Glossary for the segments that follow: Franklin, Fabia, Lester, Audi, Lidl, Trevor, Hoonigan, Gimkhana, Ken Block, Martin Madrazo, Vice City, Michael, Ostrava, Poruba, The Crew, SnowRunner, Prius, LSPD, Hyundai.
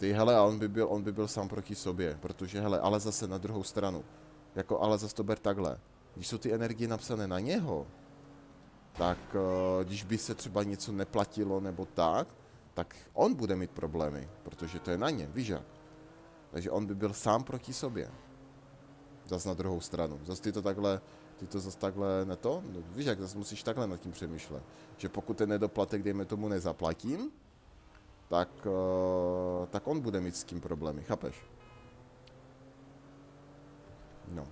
ty, hele, a on by byl sám proti sobě, protože, hele, ale zase na druhou stranu, jako, ale zase to ber takhle, když jsou ty energie napsané na něho, tak když by se třeba něco neplatilo nebo tak, tak on bude mít problémy, protože to je na ně, víš jak? Takže on by byl sám proti sobě. Zas na druhou stranu. Zas ty to zas takhle na to? No, víš jak, zas musíš takhle nad tím přemýšlet. Že pokud ten nedoplatek, dejme tomu, nezaplatím, tak on bude mít s tím problémy, chápeš? No.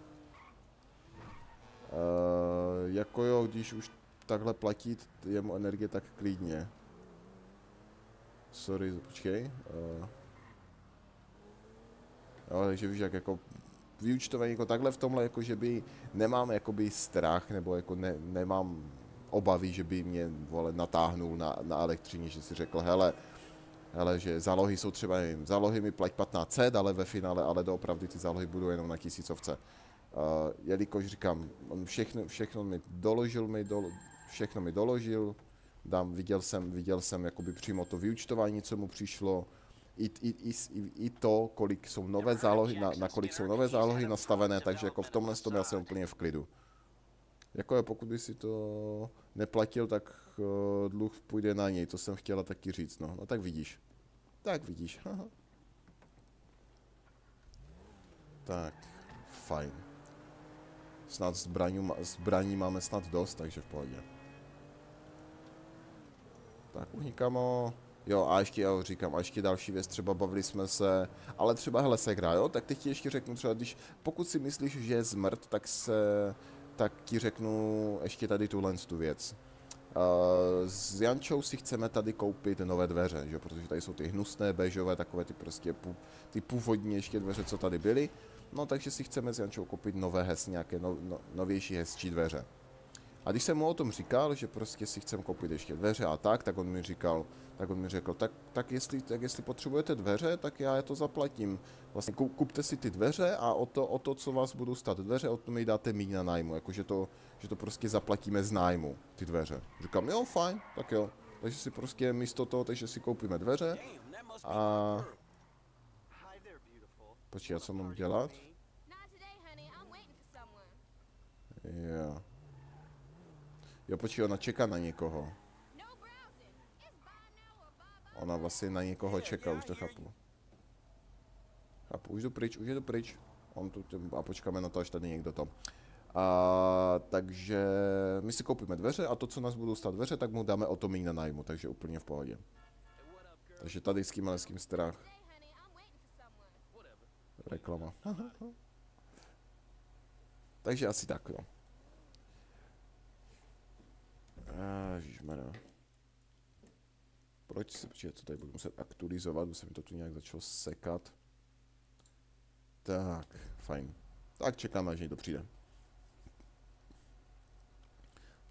Jako jo, když už takhle platit jemu energie, tak klidně. Sorry, počkej. Jo, takže víš jak, jako vyúčtovaný jako takhle v tomhle, jako že by nemám jakoby strach, nebo jako nemám obavy, že by mě, vole, natáhnul na elektřině, že si řekl, hele, že zálohy jsou třeba, nevím, zálohy mi plať 1500, ale ve finále, ale doopravdy ty zálohy budou jenom na tisícovce. Jelikož říkám, on všechno mi doložil, viděl jsem jakoby přímo to vyúčtování, co mu přišlo, i to, kolik jsou nové zálohy, na kolik jsou nové zálohy nastavené, takže jako v tomhle já jsem úplně v klidu. Jako pokud by si to neplatil, tak dluh půjde na něj, to jsem chtěla taky říct, no, tak vidíš. Tak vidíš, haha. Tak, fajn. Snad zbraní máme snad dost, takže v pohodě. Tak unikámo. Jo, a ještě, já říkám, a ještě další věc, třeba bavili jsme se, ale třeba, hele, se hra, jo, tak teď ti ještě řeknu třeba, pokud si myslíš, že je zmrt, tak ti řeknu ještě tady tu věc. S Jančou si chceme tady koupit nové dveře, že, protože tady jsou ty hnusné, béžové, takové ty prostě, ty původní ještě dveře, co tady byly, no, takže si chceme s Jančou koupit nové nějaké novější, hezčí dveře. A když jsem mu o tom říkal, že prostě si chcem koupit ještě dveře a tak on mi říkal, tak jestli potřebujete dveře, tak já je to zaplatím. Vlastně kupte si ty dveře a o to, co vás budou stát dveře, o to mi dáte míň na nájmu, jakože že to prostě zaplatíme z nájmu, ty dveře. Říkám, jo, fajn, tak jo. Takže si prostě místo toho, takže si koupíme dveře a... Počkej, co mám dělat? Jo. Jo, počkej, ona čeká na někoho. Ona vlastně na někoho čeká, už to chápu. Chápu, už je to pryč. A počkáme na to, až tady někdo to. Takže my si koupíme dveře a to, co nás budou stát dveře, tak mu dáme o to míň na nájmu, takže úplně v pohodě. Takže tady s kým, ale s kým strach. Reklama. Takže asi tak, jo. Ježišmarja. Proč se, protože to tady budu muset aktualizovat, protože mi to tu nějak začalo sekat. Tak, fajn. Tak čekám, až někdo přijde.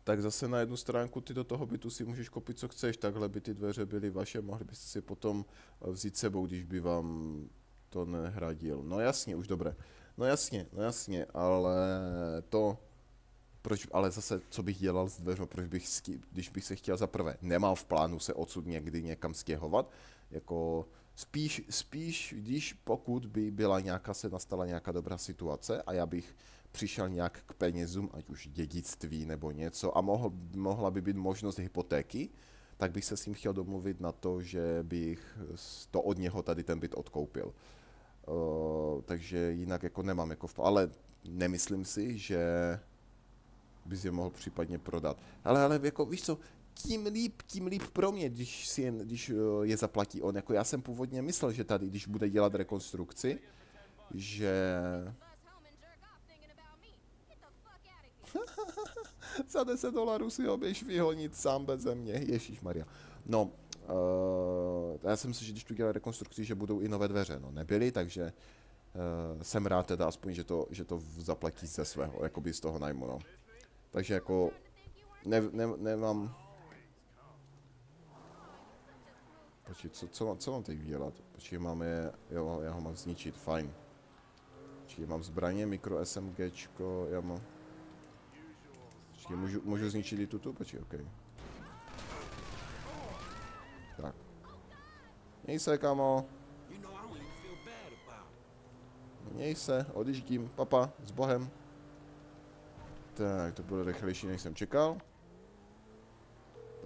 Tak zase na jednu stránku ty do toho bytu si můžeš koupit, co chceš. Takhle by ty dveře byly vaše, mohli byste si potom vzít sebou, když by vám to nehradil. No jasně, už dobré. No jasně, ale to... Proč, ale zase, co bych dělal s dveřmi, když bych se chtěl za prvé, nemám v plánu se odsud někdy někam stěhovat, jako spíš pokud by byla nastala nějaká dobrá situace a já bych přišel nějak k penězům, ať už dědictví nebo něco a mohla by být možnost hypotéky, tak bych se s ním chtěl domluvit na to, že bych to od něho tady ten byt odkoupil. Takže jinak jako nemám jako v plánu, ale nemyslím si, že... bys je mohl případně prodat. Ale jako, víš co, tím líp pro mě, když je zaplatí on. Jako já jsem původně myslel, že tady, když bude dělat rekonstrukci, že... Za $10 si ho běž vyhonit sám beze mě, ježíšmarja. No, já jsem si, že když tu dělá rekonstrukci, že budou i nové dveře. No, nebyly, takže jsem rád teda aspoň, že to zaplatí ze svého, jakoby z toho najmu, no. Takže jako nemám... Počkej, co mám teď dělat? Počkej, máme... Jo, já ho mám zničit, fajn. Počkej, mám zbraně, mikro SMGčko, já mám... Počkej, můžu zničit i tuto? Počkej, okej. Okay. Tak. Měj se, kamo. Měj se, odjíždím, papa, s Bohem. Tak, to bylo rychlejší, než jsem čekal.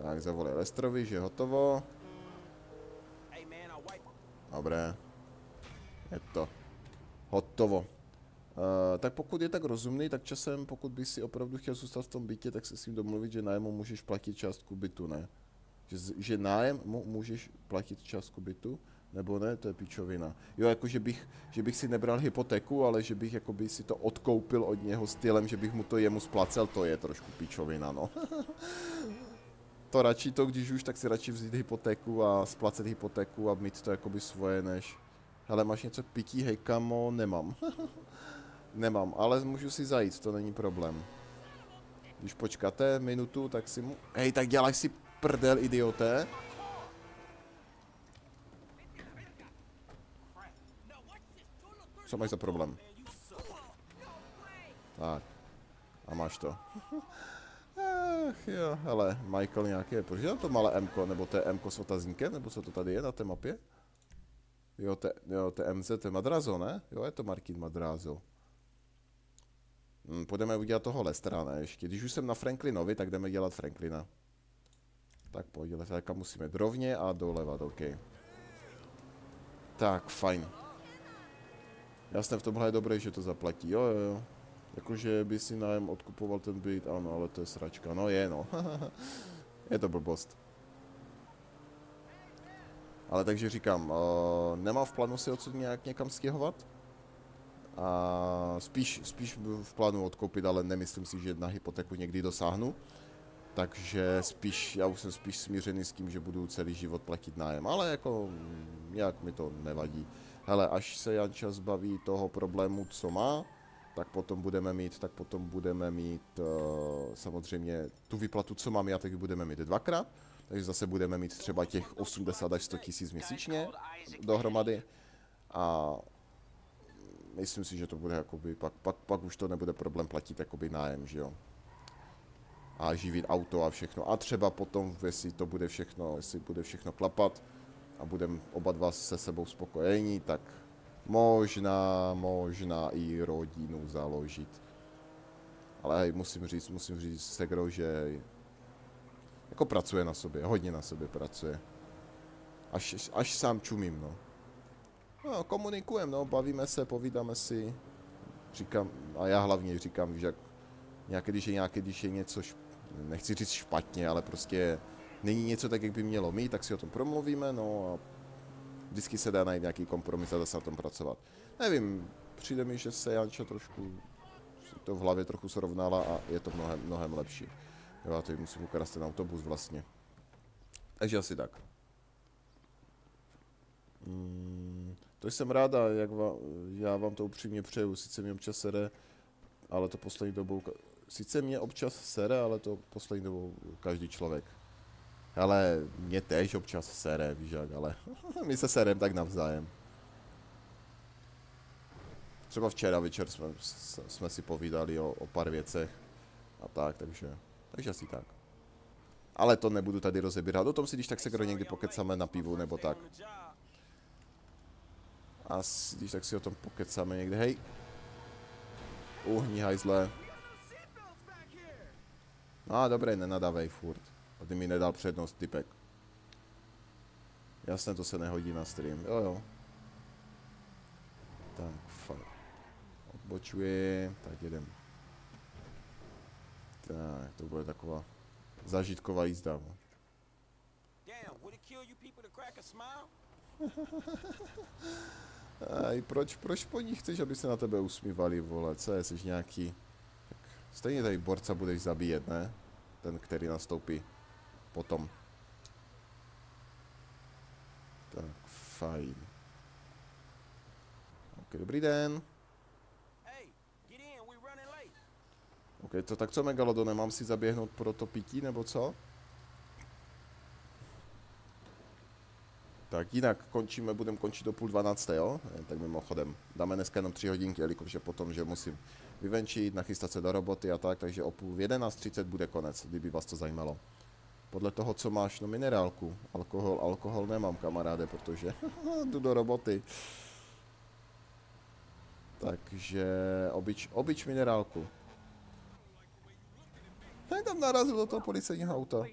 Tak, zavolej Lesterovi, že je hotovo. Dobré. Je to. Hotovo. Tak pokud je tak rozumný, tak časem, pokud by si opravdu chtěl zůstat v tom bytě, tak se s ním domluvit, že nájmu můžeš platit částku bytu, ne? Že nájem můžeš platit částku bytu, nebo ne, to je pičovina. Jo, jako že bych si nebral hypotéku, ale že bych jakoby si to odkoupil od něho stylem, že bych mu to jemu splacel, to je trošku pičovina, no. To radši to, když už, tak si radši vzít hypotéku a splacet hypotéku a mít to jakoby svoje, než... Hele, máš něco k pití, hej kamo, nemám. Nemám, ale můžu si zajít, to není problém. Když počkáte minutu, tak si mu... Hej, tak děláš si prdel, idioté. Co máš za problém? Tak. A máš to. Ach jo, hele, Michael nějaký je. Proč je to malé Mko, nebo to je Mko s otazníkem, nebo co to tady je na té mapě? Jo, to je MZ, to je Madrazo, ne? Jo, je to Martin Madrazo. Půjdeme udělat toho Lestera, ne, ještě. Když už jsem na Franklinovi, tak jdeme dělat Franklina. Tak pojď, Lesterka musíme drovně a doleva, OK. Tak, fajn. Já jsem v tomhle je dobré, že to zaplatí, jo, jo, jo. Jakože by si nájem odkupoval ten byt, ano, ale to je sračka, no je, no. Je to blbost. Ale takže říkám, nemám v plánu si odsud nějak někam stěhovat. A spíš v plánu odkoupit, ale nemyslím si, že na hypotéku někdy dosáhnu. Takže spíš, já už jsem spíš smířený s tím, že budu celý život platit nájem, ale jako nějak mi to nevadí. Hele, až se Janča zbaví toho problému, co má, tak potom budeme mít, samozřejmě tu výplatu, co mám já, tak ji budeme mít dvakrát. Takže zase budeme mít třeba těch 80 až 100 tisíc měsíčně dohromady a myslím si, že to bude jakoby, pak už to nebude problém platit jakoby nájem, že jo. A živit auto a všechno a třeba potom, jestli to bude všechno, klapat a budeme oba dva se sebou spokojení, tak možná i rodinu založit. Ale hej, musím říct segro, že jako pracuje na sobě, hodně na sobě pracuje. Až sám čumím, no. No, komunikujeme, no, bavíme se, povídáme si. Říkám, a já hlavně říkám, že když je něco, nechci říct špatně, ale prostě není něco tak, jak by mělo mít, tak si o tom promluvíme, no a vždycky se dá najít nějaký kompromis a dá se na tom pracovat. Nevím, přijde mi, že se Janča trošku, to v hlavě trochu srovnala a je to mnohem lepší. Jo, já teď musím ukrást ten autobus vlastně. Takže asi tak. To jsem ráda, já vám to upřímně přeju, sice mě občas sere, ale to poslední dobou... každý člověk. Ale mě též občas sere, víš jak, ale my se serem tak navzájem. Třeba včera večer jsme si povídali o pár věcech a tak, takže asi tak. Ale to nebudu tady rozebírat, o tom si když tak se kdo někdy pokecáme na pivu nebo tak. A když tak si o tom pokecáme někde, hej. Uhni hajzle. No dobré, nenadávej furt. A ty mi nedal přednost, typek. Jasné, to se nehodí na stream, jo jo. Tak, fakt. Odbočuji, tak jedem. Tak, to bude taková zážitková jízda. Aj, proč po ní chceš, aby se na tebe usmívali, vole, co je, jsi nějaký... Tak stejně tady borca budeš zabíjet, ne? Ten, který nastoupí potom. Tak, fajn. Ok, dobrý den. Ok, to tak co, Megalodone, mám si zaběhnout pro to pití, nebo co? Tak jinak končíme, budeme končit do 11:30, jo? Tak mimochodem, dáme dneska jenom 3 hodinky, jelikož je potom, že musím vyvenčit, nachystat se do roboty a tak, takže o 11:30 bude konec, kdyby vás to zajímalo. Podle toho, co máš, no minerálku, alkohol nemám, kamaráde, protože jdu do roboty. Takže obič minerálku. Ten tam narazil do toho policejního auta.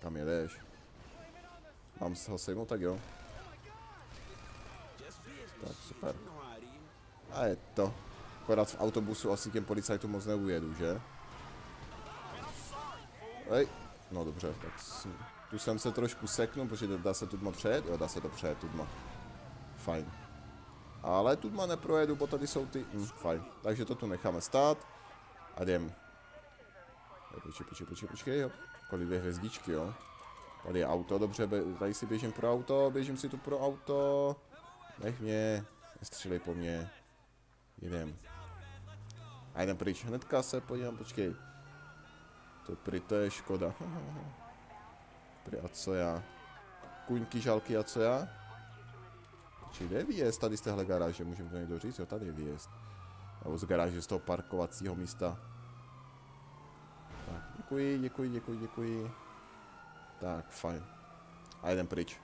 Kam jedeš? Mám ho sejmout, tak jo. Tak super. A je to. Akorát v autobusu asi těm policajtům moc neujedu, že? Hej. No dobře, tak tu jsem se trošku seknul, protože dá se tudma přejet? Jo, dá se to přejet tudma. Fajn. Ale tudma neprojedu, bo tady jsou ty... fajn. Takže to tu necháme stát. A jdem. Počkej, jo. Kolik dvě hvězdičky, jo. Tady je auto, dobře, tady si běžím pro auto, běžím si tu pro auto. Nech mě, nestřílej po mně. Jdem. A jdem pryč, hnedka se podívám, počkej. To je škoda. A co já? Kuňky, žalky, a co já? Počkej, kde je výjezd tady z téhle garáže, můžeme to někdo říct, jo, tady je výjezd. Nebo z garáže, z toho parkovacího místa. Tak, děkuji. Tak, fajn. A jdem pryč.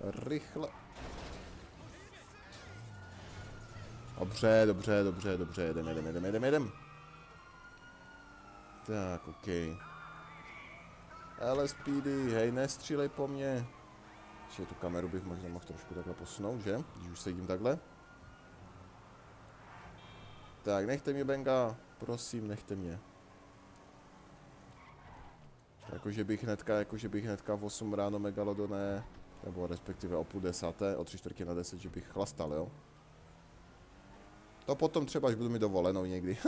Rychle. Dobře, jedem. Tak, ok. LSPD, hej, nestřílej po mně. Ještě tu kameru bych možná mohl trošku takhle posunout, že? Když už sedím takhle. Tak, nechte mě, Benga. Prosím, nechte mě. Jakože bych hnedka v 8 ráno megalodoné, nebo respektive o půl desáté, o 9:45, že bych chlastal, jo? To potom třeba, až budu mít dovolenou někdy.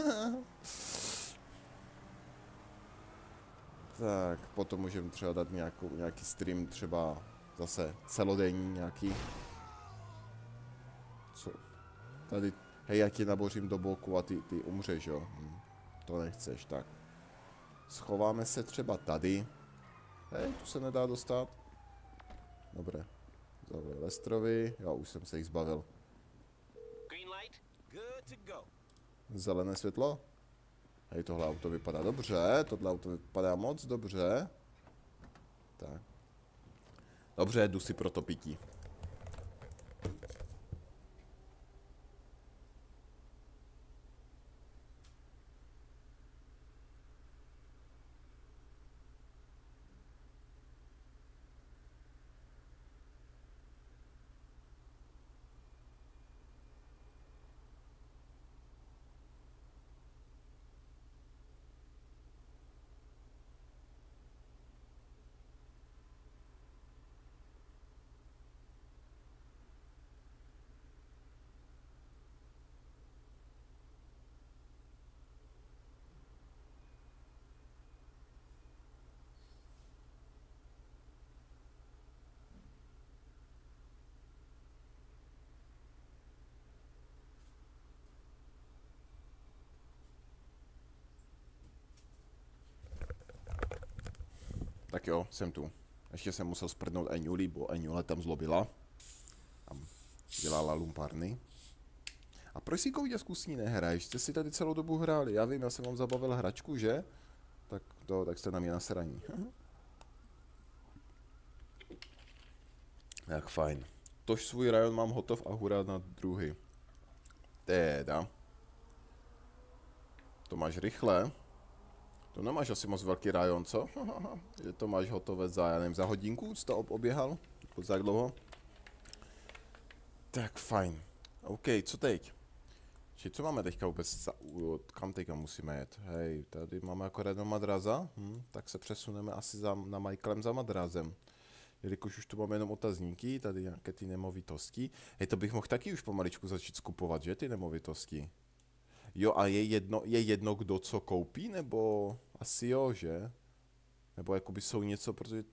Tak, potom můžeme třeba dát nějaký stream, třeba zase celodenní nějaký. Co? Tady, hej, já ti nabořím do boku a ty umřeš, jo? To nechceš, tak. Schováme se třeba tady. Hej, tu se nedá dostat. Dobré. Zavolej Lestrovi. Já už jsem se jich zbavil. Zelené světlo. Hej, tohle auto vypadá dobře. Tohle auto vypadá moc dobře. Tak. Dobře, jdu si pro to pití. Tak jo, jsem tu. Ještě jsem musel sprdnout Eňuli, bo Eňule tam zlobila. Tam dělala lumpárny. A proč si kouděsku s ní nehraješ? Jste si tady celou dobu hráli. Já vím, já jsem vám zabavil hračku, že? Tak to, tak jste na mě nasraní. Tak fajn. Tož svůj rajon mám hotov a hurá na druhý. Teda. To máš rychle. To nemáš asi moc velký rajon, co? Je to máš hotové za, já nevím, za hodinku, co to oběhal? Za dlouho? Tak fajn. OK, co teď? Či co máme teďka vůbec za... Kam teďka musíme jet? Hej, tady máme akorát na Madraza. Tak se přesuneme asi na Michaelem za Madrazem. Jelikož už tu máme jenom otazníky, tady nějaké ty nemovitosti. Hej, to bych mohl taky už pomaličku začít skupovat, že? Ty nemovitosti. Jo, a je jedno, kdo co koupí, nebo asi jo, že? Nebo jakoby jsou něco, protože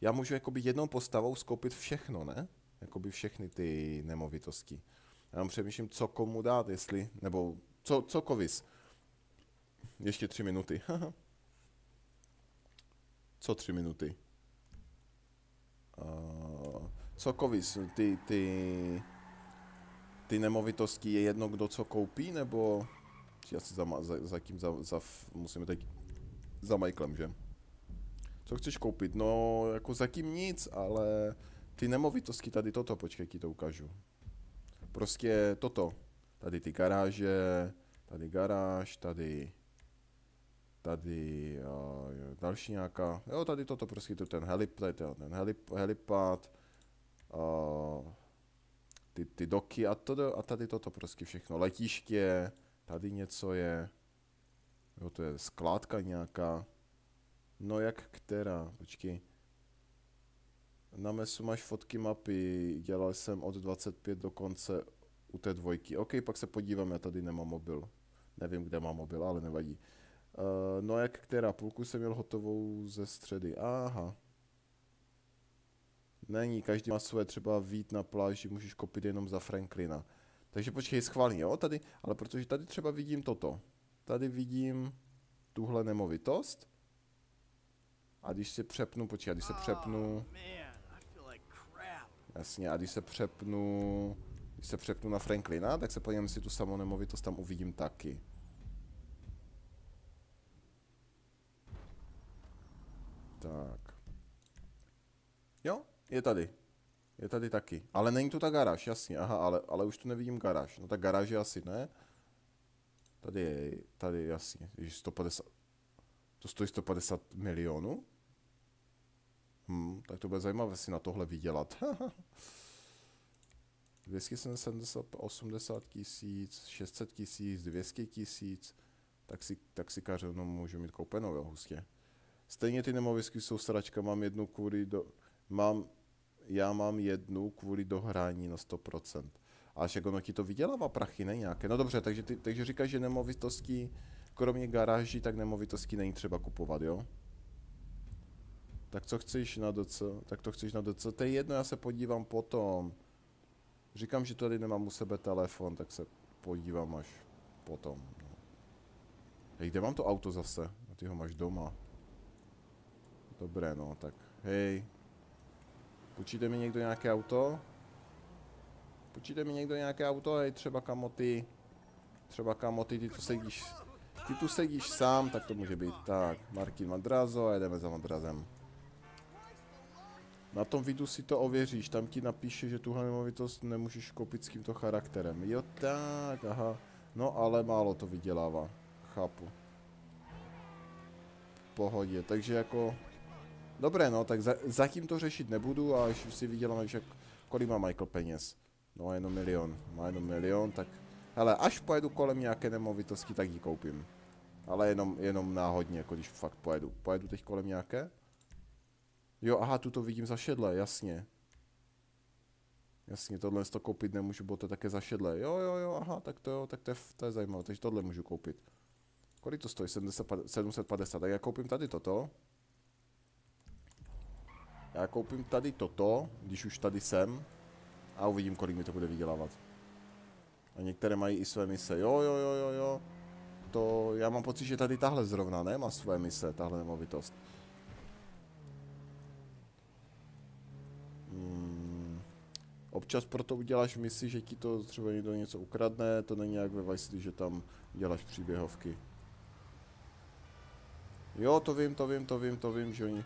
já můžu jakoby jednou postavou skoupit všechno, ne? Jakoby všechny ty nemovitosti. Já vám přemýšlím, co komu dát, jestli, nebo co kovis. Ještě 3 minuty. Co 3 minuty? Co kovis, ty nemovitosti, je jedno, kdo co koupí, nebo... Já si za kým musíme teď za Michaelem, že? Co chceš koupit? No, jako zatím nic, ale ty nemovitosti tady toto, počkej, ti to ukážu. Prostě toto. Tady ty garáže, tady garáž, tady další nějaká, jo, tady toto, prostě tu ten helipad, ty doky a tady toto prostě všechno, letiště, tady něco je, jo, to je skládka nějaká, no jak která, počkej, na mesu máš fotky mapy, dělal jsem od 25 do konce u té dvojky, ok, pak se podívám, já tady nemám mobil, nevím, kde mám mobil, ale nevadí. No jak která, půlku jsem měl hotovou ze středy, aha. Není, každý má svoje, třeba vít na pláži, můžeš koupit jenom za Franklina. Takže počkej, schválně, jo, tady, ale protože tady třeba vidím toto. Tady vidím tuhle nemovitost. A když se přepnu, počkej, když se přepnu... Jasně, a když se přepnu na Franklina, tak se podívám, si tu samou nemovitost tam uvidím taky. Tak. Jo, je tady. Je tady taky. Ale není tu ta garáž, jasně. Aha, ale už tu nevidím garáž. No tak garáž je asi ne. Tady jasně. Ježiš, 150. To stojí 150 milionů? Hm, tak to bude zajímavé si na tohle vydělat. 270, 80 tisíc, 600 tisíc, 200 tisíc. Taxikářovnou můžu mít koupenou, jo, hustě. Stejně ty nemovitosti jsou sračka, já mám jednu kvůli dohrání na 100%. Až jak ono ti to vydělává prachy, ne nějaké. No dobře, takže říkáš, že nemovitosti, kromě garáží, tak nemovitosti není třeba kupovat, jo? Tak co chceš na DC? Tak to chceš na DC? To je jedno, já se podívám potom. Říkám, že tady nemám u sebe telefon, tak se podívám až potom. No. Kde mám to auto zase? Ty ho máš doma. Dobré, no, tak hej. Půjčíte mi někdo nějaké auto? Hej, třeba kamoty, ty tu sedíš sám, tak to může být. Tak, Martin Madrazo a jedeme za Madrazem. Na tom vidu si to ověříš, tam ti napíše, že tuhle nemovitost nemůžeš koupit s tímto charakterem. Jo, tak, aha. No, ale málo to vydělává, chápu. Pohodě, takže jako... Dobré, no, tak zatím to řešit nebudu a až si vydělám, že kolik má Michael peněz. No, jenom milion. Má jenom milion, tak... Hele, až pojedu kolem nějaké nemovitosti, tak ji koupím. Ale jenom náhodně, jako když fakt pojedu. Pojedu teď kolem nějaké? Jo, aha, tu to vidím zašedle, jasně. Jasně, tohle to koupit nemůžu, bo to je také zašedle. Jo, aha, tak to jo, tak to je zajímavé, takže tohle můžu koupit. Kolik to stojí? 750, tak já koupím tady toto. Já koupím tady toto, když už tady jsem, a uvidím, kolik mi to bude vydělávat. A některé mají i své mise. Jo. To já mám pocit, že tady tahle zrovna, ne? Má své mise, tahle nemovitost. Občas proto uděláš misi, že ti to třeba někdo něco ukradne, to není jak ve Vice City, že tam děláš příběhovky. Jo, to vím, že oni...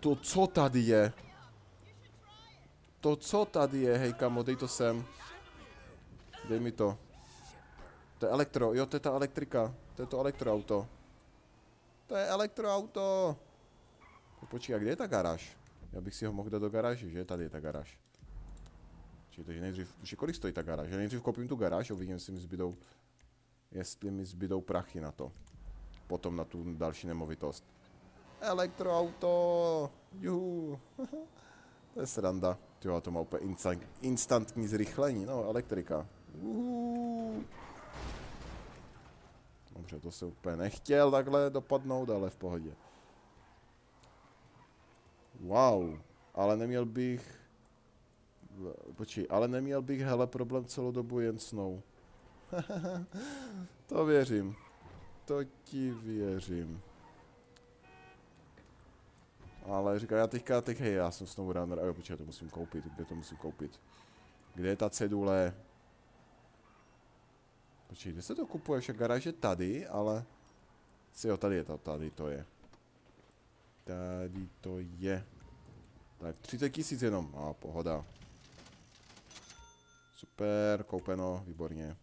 To co tady je? Hej kamo, dej to sem. Dej mi to. To je elektro, jo, to je ta elektrika. To je to elektroauto. Počkej, a kde je ta garáž? Já bych si ho mohl dát do garáže, že? Tady je ta garáž. Takže nejdřív, kolik stojí ta garáž? Já nejdřív koupím tu garáž a uvidím, jestli mi zbydou prachy na to. Potom na tu další nemovitost. Elektroauto! Juhu! To je sranda. Tyjo, to má úplně instantní zrychlení. No, elektrika. Juhu! Dobře, to se úplně nechtěl takhle dopadnout, ale v pohodě. Wow! Ale neměl bych... Počkej, ale neměl bych, hele, problém celou dobu jen snou. To věřím. To ti věřím. Ale říkám, já teďka, hej, já jsem SnowRunner, a jo, počkej, to musím koupit. Kde je ta cedule? Počkej, kde se to kupuje? Však garáž je tady, ale... Jo, tady je to, tady to je. Tady to je. Tak 30 000 jenom, a pohoda. Super, koupeno, výborně.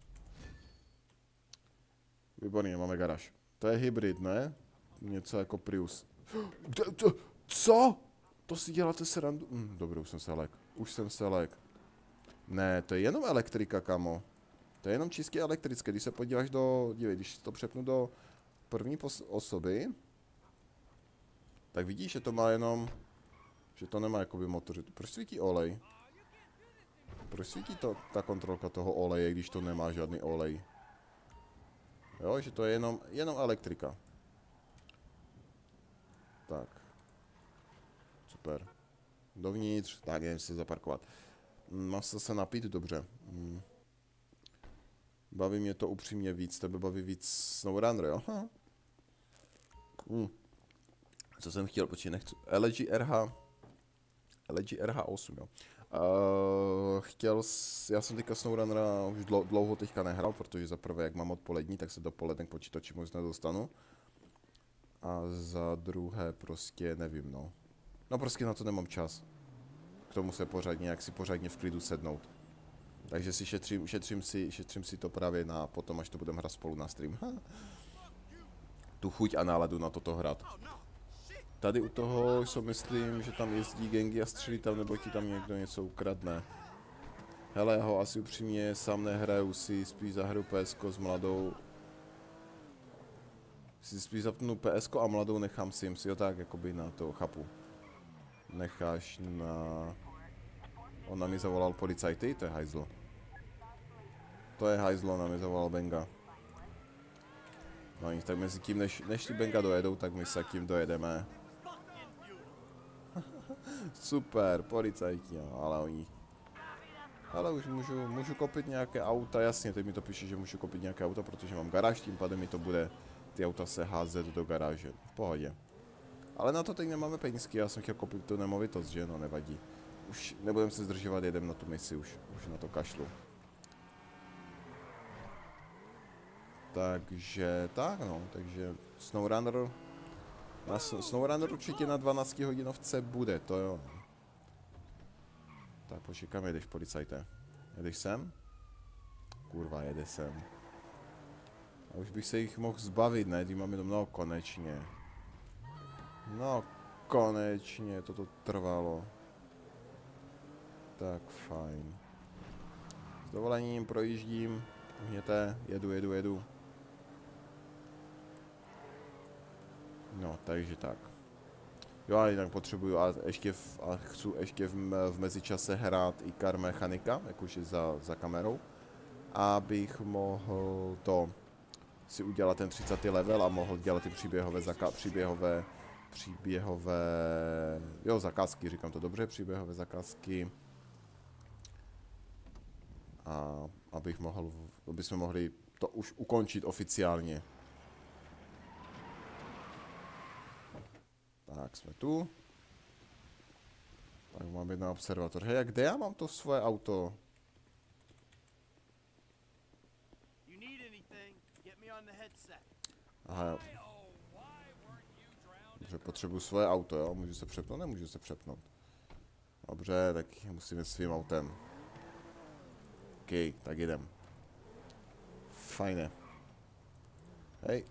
Výborně, máme garáž. To je hybrid, ne? Něco jako Prius. Co? To si děláte srandu? Dobrý, už jsem se lek. Už jsem se lek. Ne, to je jenom elektrika, kamo. To je jenom čistě elektrické. Když se podíváš do... Dívej, když to přepnu do první osoby, tak vidíš, že to má jenom... Že to nemá jakoby motor. Proč svítí olej? Proč svítí to, ta kontrolka toho oleje, když to nemá žádný olej? Jo, že to je jenom elektrika. Tak. Super. Dovnitř. Tak, jdem se zaparkovat. Mám se zase napít? Dobře. Baví mě to upřímně víc. Tebe baví víc SnowRunner, jo? Co jsem chtěl, počít, nechci. LG RH8, jo. Já jsem teďka SnowRunnera už dlouho teďka nehrál, protože za prvé, jak mám odpolední, tak se dopoledne k počítači moc nedostanu. A za druhé prostě nevím, no. No prostě na to nemám čas. K tomu se pořádně, jak si pořádně v klidu sednout. Takže si šetřím si to právě na potom, až to budeme hrát spolu na stream. Tu chuť a náladu na toto hrát. Tady u toho jsou, myslím, že tam jezdí gangy a střílí tam, nebo ti tam někdo něco ukradne. Hele, ho asi upřímně sám nehraju, si spíš zahru PSko s mladou. Si spíš zapnu PSko a mladou nechám Sims, jo, tak jakoby na to chápu. Necháš na... On na mě zavolal policajty, to je hajzlo. To je hajzlo, na mě zavolal Benga. No nic, tak mezi tím, než ty Benga dojedou, tak my se tím dojedeme. Super, policajti, no, ale oni... Ale už můžu koupit nějaké auta, jasně, teď mi to píše, že můžu koupit nějaké auta, protože mám garáž, tím pádem mi to bude... Ty auta se házet do garáže, v pohodě. Ale na to teď nemáme penízky, já jsem chtěl koupit tu nemovitost, že no, nevadí. Už nebudem se zdržovat, jedem na tu misi, už na to kašlu. Takže, tak no, takže SnowRunner... Na SnowRunner určitě na 12 hodinovce bude, to jo. Tak počekáme, jedeš policajte. Jedeš sem? Kurva, jede sem. A už bych se jich mohl zbavit, ne? Ty mám jenom, no konečně. No konečně, toto trvalo. Tak fajn. S dovolením projíždím. Uhněte, jedu. No, takže tak. Jo, ale jinak potřebuju, ale ještě chci ještě v mezičase hrát i Car Mechanika, jak už je za kamerou, abych mohl to si udělat ten 30. level a mohl dělat ty zakázky, říkám to dobře, příběhové zakázky. A abychom mohli to už ukončit oficiálně. Tak, jsme tu. Tak mám jedna observatoř. Hej, a kde já mám to svoje auto? Aha. Dobře, potřebuji svoje auto, jo? Můžu se přepnout? Nemůžu se přepnout. Dobře, tak musím jít svým autem. OK, tak jdem. Fajné. Hej.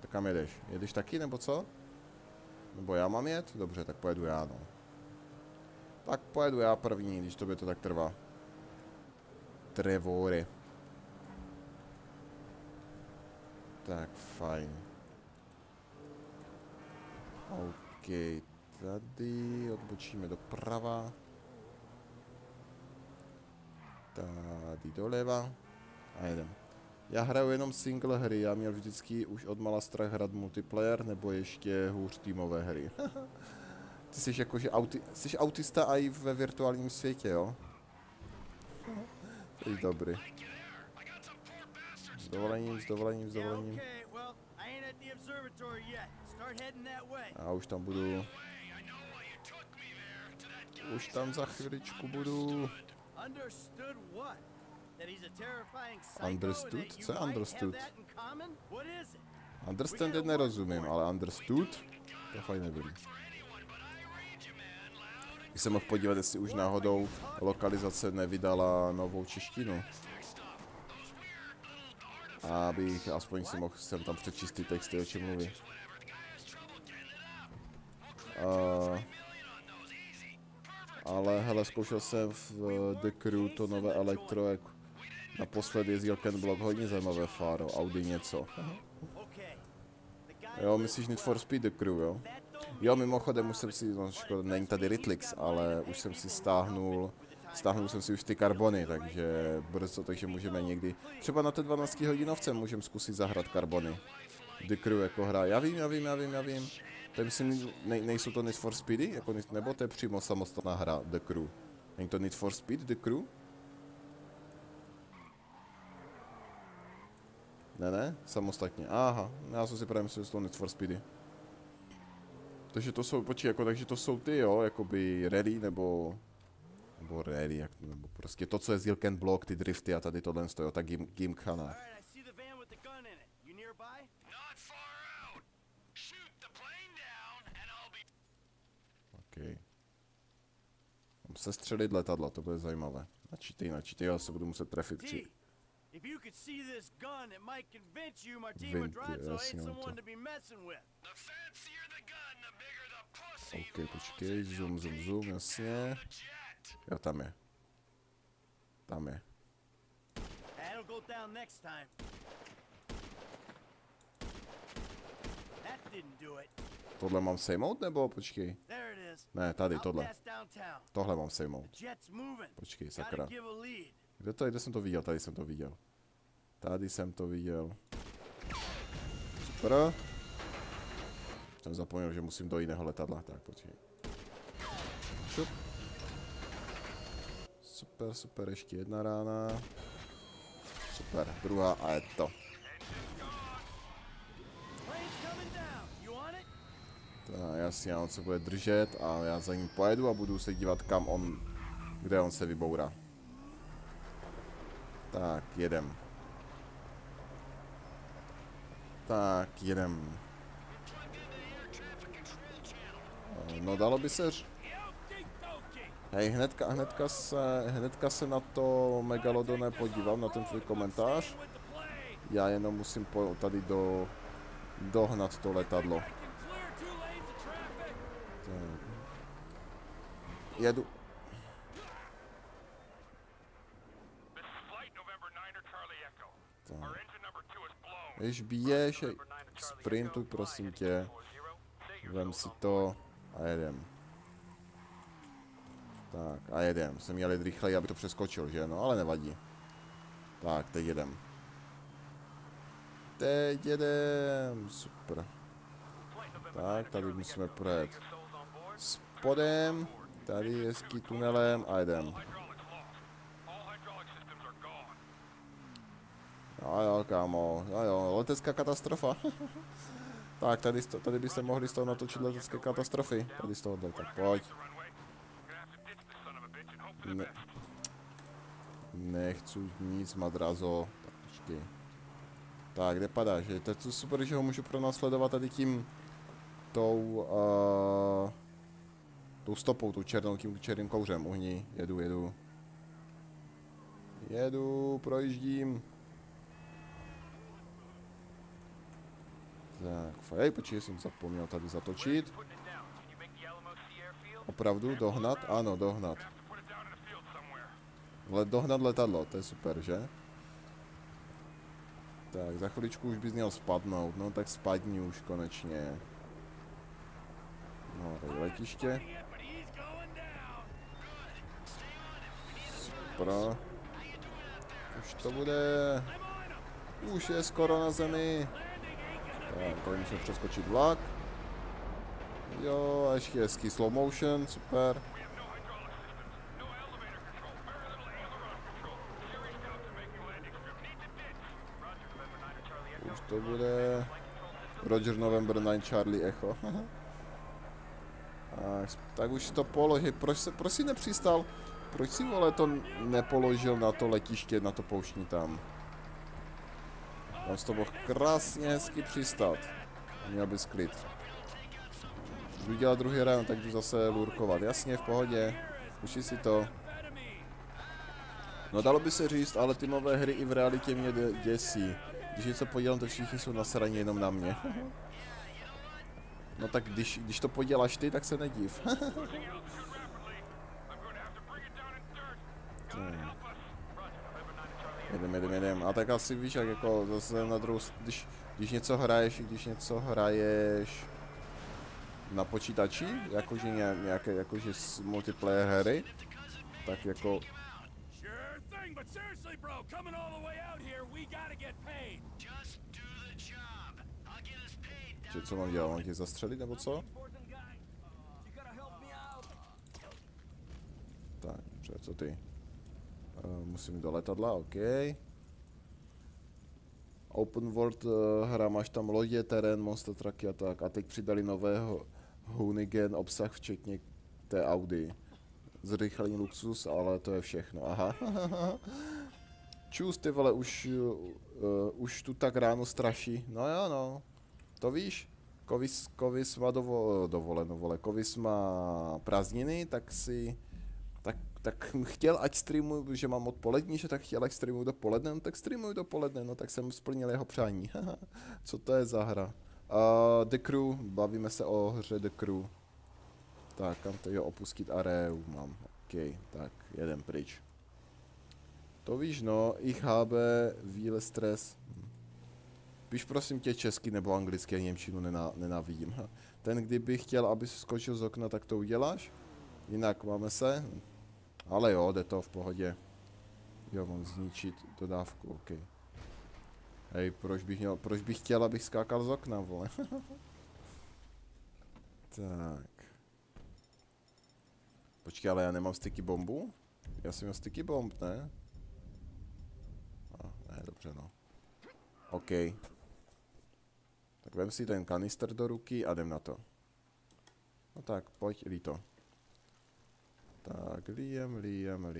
Tak kam jedeš? Jedeš taky, nebo co? Nebo já mám jet? Dobře, tak pojedu já, no. Tak pojedu já první, když tobě to tak trvá. Trevory. Tak, fajn. OK, tady odbočíme doprava. Tady doleva. A jedem. Já hraju jenom single hry, já měl vždycky už odmala strach hrát multiplayer, nebo ještě hůř týmové hry. Ty jsi jakože jsi autista a i ve virtuálním světě, jo? Jsi dobrý. S dovolením. A už tam budu. Už tam za chviličku budu. Understood? Co je understood? Understanded nerozumím, ale understood? To fakt nevím. Když se mohl podívat, jestli už náhodou lokalizace nevydala novou češtinu. Abych aspoň si mohl sem tam přečíst ty texty, o čem mluví. Ale hele, zkoušel jsem v The Crew to nové elektro, jak naposled jezdil Ken Block, hodně zajímavé fáro, Audi něco. Jo, myslíš Need for Speed The Crew, jo? Jo, mimochodem už jsem si, no škoda, není tady Ritlix, ale už jsem si stáhnul jsem si už ty karbony, takže brzo, takže můžeme někdy, třeba na té 12 hodinovce můžeme zkusit zahrát karbony. The Crew jako hra, já vím. To myslím, nejsou to Need for Speedy, jako, nebo to je přímo samostatná hra The Crew. Není to Need for Speed The Crew? Ne, samostatně, aha, já jsem si právě myslel, že to Need for Speedy. Takže to jsou, počkej, jako, takže to jsou ty, jo, jakoby rally, nebo rally, jak, nebo prostě to, co jezdil Ken Block, ty drifty a tady tohle stojí, tak Gimkhana. Okay. Mám se střelit letadla, to bude zajímavé. Načítej, já se budu muset trefit. If you could see this gun, it might convince you Martin Madrazo ain't someone to be messing with. The fancier the gun, the bigger the pussy. Okay, počkej, zoom, jasně. Jo, tam je. That'll go down next time. That didn't do it. Tohle mám sejmout, nebo počkej? Ne, tady, tohle. Tohle mám sejmout. Počkej, sakra. Kde jsem to viděl? Tady jsem to viděl. Super. Jsem zapomněl, že musím do jiného letadla. Tak, počkej. Šup. Super, ještě jedna rána. Super, druhá a je to. Tak, jasně, on se bude držet a já za ním pojedu a budu se dívat, kam on, kde on se vybourá. Tak, jedem. No, dalo by se. Hej, hnedka se na to Megalodone podívám, na ten tvůj komentář. Já jenom musím tady dohnat to letadlo. Tak. Jedu. Když bíješ, sprintuj, prosím tě. Vem si to a jedem. Tak a jedem. Jsem měl jít rychleji, aby to přeskočil, že? No, ale nevadí. Tak, teď jedem. Super. Tak, tady musíme projet spodem, tady jezdí tunelem a jedem. A jo, kámo, letecká katastrofa. Tak, tady byste mohli z toho natočit letecké katastrofy. Tady z toho, tak pojď. Nechci nic, Madrazo. Tak, počkej. Tak, kde padáš? Je to super, že ho můžu pronásledovat tady tím, tou stopou, tou černou, tím černým kouřem. Uhni, jedu. Jedu, projíždím. Tak, hej, počkej, jsem zapomněl tady zatočit. Opravdu, dohnat? Ano, dohnat. Dohnat letadlo, to je super, že? Tak, za chviličku už bys měl spadnout, no tak spadni už konečně. No, tady letiště. Super. Už to bude. Už je skoro na zemi. Tak, tady musím přeskočit vlak. Jo, ještě hezký slow motion, super. Už to bude. Roger November 9 Charlie Echo. Tak už to položí. Proč si nepřistal? Proč si, vole, to nepoložil na to letiště, na to pouštní tam? On z toho krásně hezky přistát. Měl by skryt. Jdu dělat druhý round, tak jdu zase lurkovat. Jasně, v pohodě. Uši si to. No dalo by se říct, ale ty nové hry i v realitě mě děsí. Když něco podělám, to všichni jsou nasraní jenom na mě. No tak když to poděláš ty, tak se nedív. Jedem. A tak asi víš, jak jako zase na druhou, když něco hraješ na počítači, jakože nějaké, jakože multiplayer hry, tak jako... But seriously, bro, coming all the way out here, we gotta get paid. Just do the job. I'll get us paid. Co mám dělat? Mám tě zastřelit nebo co? Tak, dobře, co ty? Musím do letadla, OK. Open world hra, máš tam lodě, terén, monster trucky a tak. A teď přidali nového Hoonigan obsah, včetně té Audi. Zrychlení luxus, ale to je všechno, aha. Čus, ty vole, už tu tak ráno straší, no jo, no. To víš, Kovis má dovoleno, vole, Kovis má prázdniny, tak si, tak chtěl, ať streamuju, že mám odpolední, že tak chtěl, ať streamuju dopoledne, no tak streamuju dopoledne, no tak jsem splnil jeho přání, co to je za hra? The Crew, bavíme se o hře The Crew. Tak, kam to je opustit areu mám, ok, tak, jedem pryč. To víš no, ich habe viele stres. Píš prosím tě česky nebo anglicky, já němčinu nenávidím. Ten kdyby chtěl, aby si skočil z okna, tak to uděláš? Jinak máme se? Ale jo, jde to v pohodě. Jo, mám zničit dodávku, ok. Hej, proč bych chtěl, abych skákal z okna, vole? Tak. Počkej, ale já nemám sticky bombu? Já jsem měl sticky bomb, ne? Ne, dobře no. OK. Tak vem si ten kanister do ruky a jdem na to. No tak, pojď, lí to. Tak, lijem.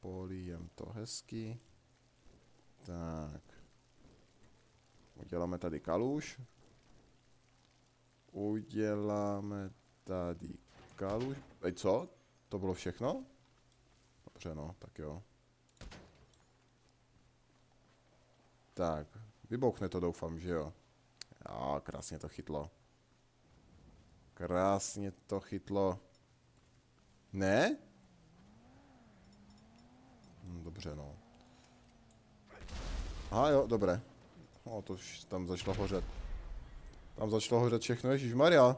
Polijem to hezky. Tak. Uděláme tady kaluž. Uděláme tady kaluž. Ej, co? To bylo všechno? Dobře, no, tak jo. Tak, vybouchne to, doufám, že jo. Jo, krásně to chytlo. Krásně to chytlo. Ne? Dobře, no. Aha, jo, dobré. O, to už tam začalo hořet. Tam začalo hořet všechno, ježišmarja.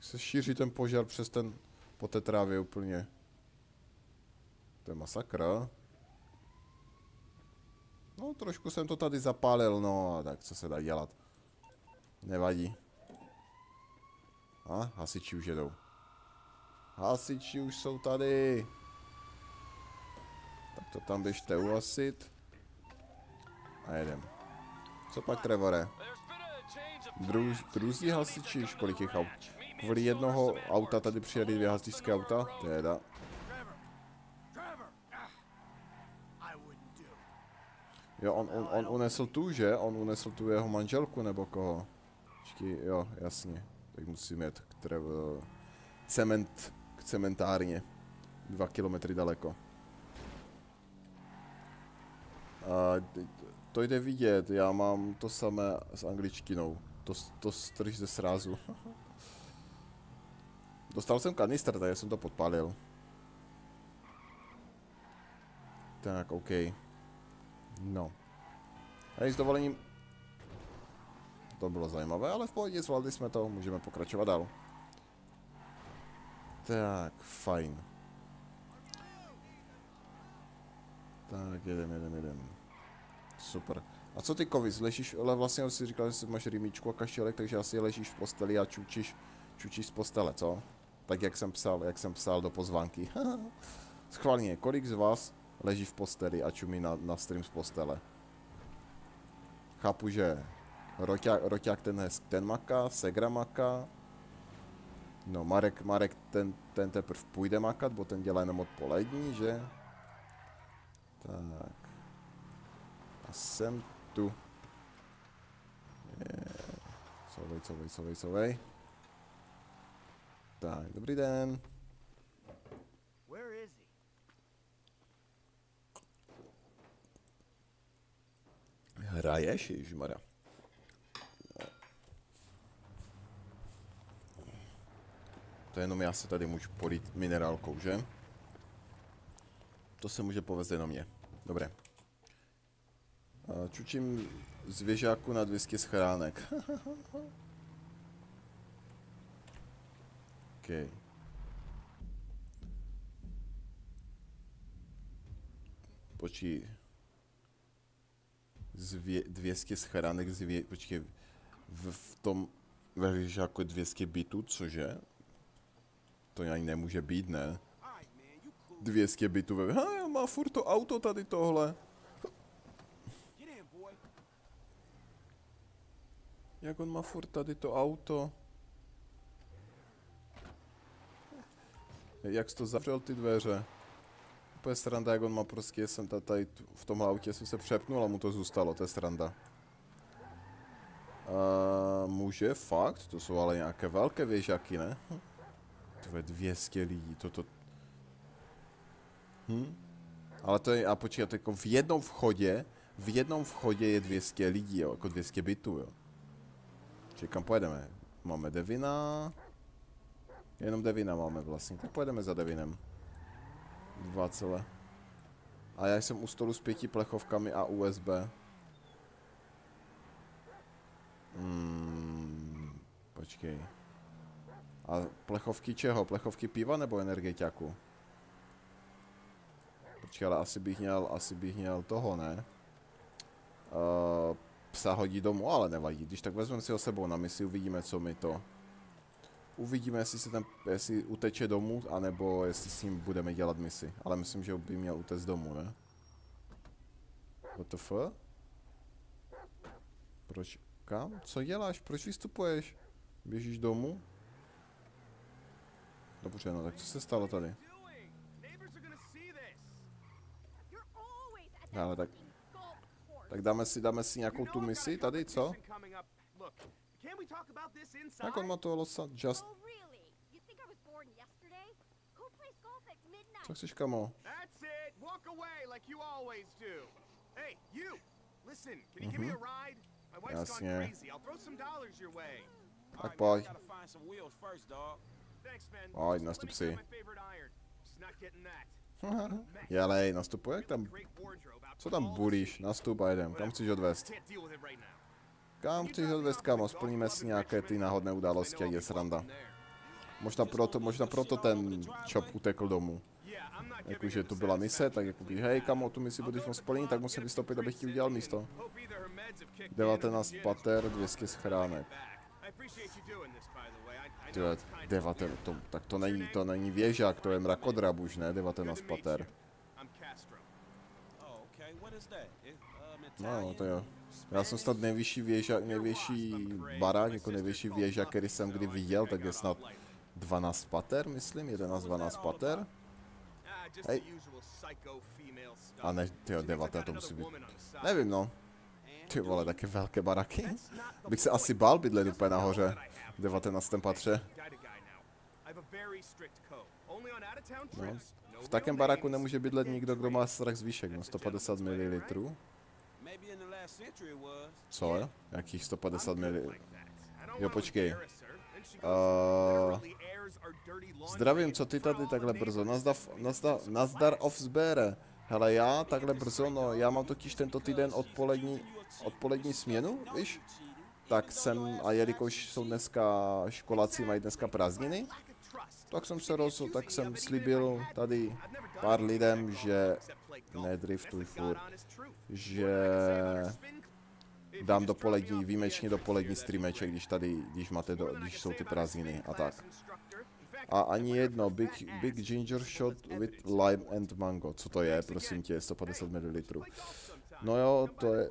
Se šíří ten požár přes ten... po té trávě úplně. To je masakra. No trošku jsem to tady zapálil, no a tak co se dá dělat. Nevadí. A hasiči už jedou. Hasiči už jsou tady. Tak to tam běžte uhasit. A jedem. Co pak, Trevore? Druzí hasiči, kolik těch aut? Kvůli jednoho auta tady přijeli dvě hasičské auta, teda. Jo, on unesl tu, že? On unesl tu jeho manželku, nebo koho? Počkej, jo, jasně. Tak musím jet k cementárně. 2 kilometry daleko. To jde vidět, já mám to samé s angličtinou. To strž ze srázu. Dostal jsem kanistr, tak jsem to podpálil. Tak, OK. No. A s dovolením... To bylo zajímavé, ale v pohodě zvládli jsme to, můžeme pokračovat dál. Tak, fajn. Tak, jedem. Super. A co ty, Kovis, ležíš, ale vlastně si říkal, že si máš rýmičku a kašelek, takže asi ležíš v posteli a čučíš z postele, co? Tak jak jsem psal do pozvánky. Schválně, kolik z vás leží v posteli a čumí na stream z postele? Chápu, že Roťák ten maká, Segra maká. No, Marek ten teprv půjde makat, bo ten dělá jenom odpolední, že? Tak. A jsem tu. Souvej. Tak, dobrý den. Hraješ, ježišmarja. To jenom já se tady můžu polít minerálkou, že? To se může povést jenom mě. Dobré. Čučím z věžáku na 200 schránek. Okay. Počkej. 200 schránek z vě... Počkej. V tom ve věžáku 200 bytů, cože? To ani nemůže být, ne? 200 bytů ve... Já mám furt to auto tady tohle. Jak on má furt tady to auto? Jak jsi to zavřel ty dveře? To je sranda, jak on má prostě, jsem tady v tomhle autě jsem se přepnul a mu to zůstalo, to je sranda. Může, fakt, to jsou ale nějaké velké věžaky, ne? To je 200 lidí, toto... Hm? Ale to je, a počkej, jako v jednom vchodě je 200 lidí, jo, jako 200 bytů, jo. Čili kam pojedeme? Máme devina. Jenom devina máme vlastně, tak pojedeme za devinem. 2 celé. A já jsem u stolu s 5 plechovkami a USB. Počkej. A plechovky čeho? Plechovky piva nebo energetiaku? Počkej, ale asi bych měl toho, ne? Psa hodí domů, ale nevadí. Když tak vezmeme si ho sebou na misi, uvidíme, co mi to... Uvidíme, jestli uteče domů, anebo jestli s ním budeme dělat misi. Ale myslím, že by měl utéct domů, ne? What the fuck? Proč? Kam? Co děláš? Proč vystupuješ? Běžíš domů? Dobře, no tak co se stalo tady? Ale tak... Tak dáme si nějakou tu misi tady, co? Jak on má to losa? Just... Co chceš, kamo? Jasně. Tak pojď. Pojď, nastup si. Jelej, nastupuje? Jak tam... Co tam bulíš? Nastup a jdem. Kam chceš odvést? Kamo, splníme si nějaké ty náhodné události a je sranda. Možná proto ten čop utekl domů. Jakože tu byla mise, tak jako by, hej kamo, tu misi budeš moc splnit, tak musím vystoupit, abych ti udělal místo. 19 pater, 200 schránek. Tyhle, 19, tak to není věžák, to je mrakodrab už, ne? 19 pater. No, to jo. Já jsem snad nejvyšší věžák, který jsem kdy viděl, tak je snad 12 pater, myslím, 11-12 pater. Hej. A ne, tyjo, 19, to musí být, nevím no. Ty vole, taky velké baraky. Bych se asi bál bydlet úplně nahoře, 19. patře. No. V takém baraku nemůže bydlet nikdo, kdo má strach z výšek, no 150 ml. Co? Jakých 150 ml? Jo, počkej. Zdravím, co ty tady takhle brzo? Nazdar Offsbere. Hele, já takhle brzo, no, já mám totiž tento týden odpolední směnu, víš? Tak jsem, a jelikož jsou dneska školáci, mají dneska prázdniny, tak jsem slíbil tady pár lidem, že nedriftuj furt, že dám dopolední, výjimečně dopolední streameček, když jsou ty prázdniny a tak. A ani jedno, big ginger shot with lime and mango, co to je, prosím tě, 150 ml. No jo, to je,